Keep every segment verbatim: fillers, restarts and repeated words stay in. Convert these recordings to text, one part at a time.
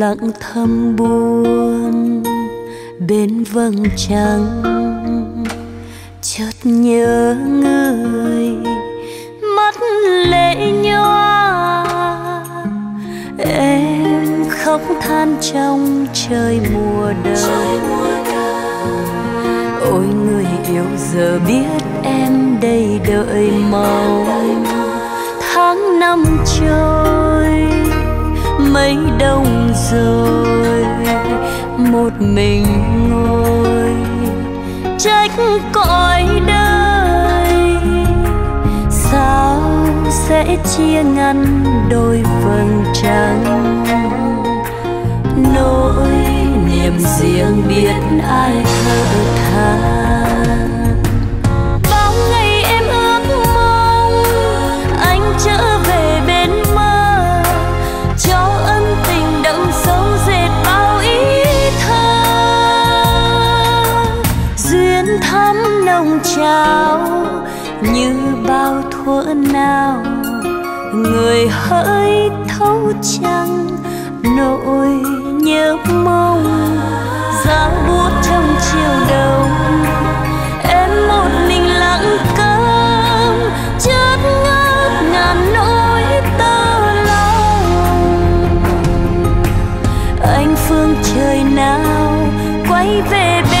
lặng thầm buồn bên vầng trăng, chợt nhớ người mắt lệ nhòa, em khóc than trong trời mùa đông. Ôi người yêu giờ biết em đây đợi màu, tháng năm trôi mấy đông rồi, một mình ngồi trách cõi đời. Sao sẽ chia ngăn đôi vầng trăng, nỗi niềm riêng biết ai thở than. Bao ngày em ước mong anh trở về bên mơ, cho ân tình đậm sâu dệt bao ý thơ. Duyên thắm nồng trao như bao thuở nào, người hỡi thấu trăng nỗi nhớ mong. Giá buốt trong chiều đông, em một mình lặng câm, chớp ngát ngàn nỗi tơ lòng. Anh phương trời nào quay về bên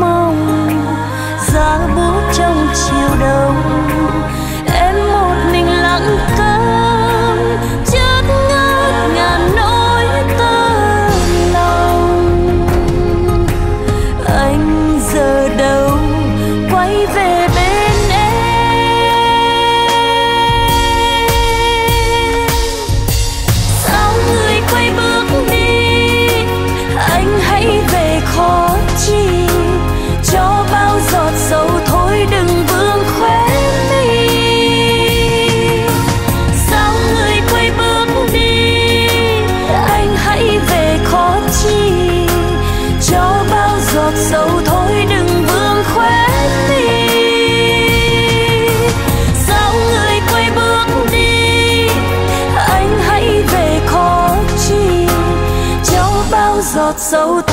mong. Giá buốt trong chiều đông, em một mình lặng câm, chớp ngát ngàn nỗi tơ lòng. Anh giờ đâu quay về bên giọt sâu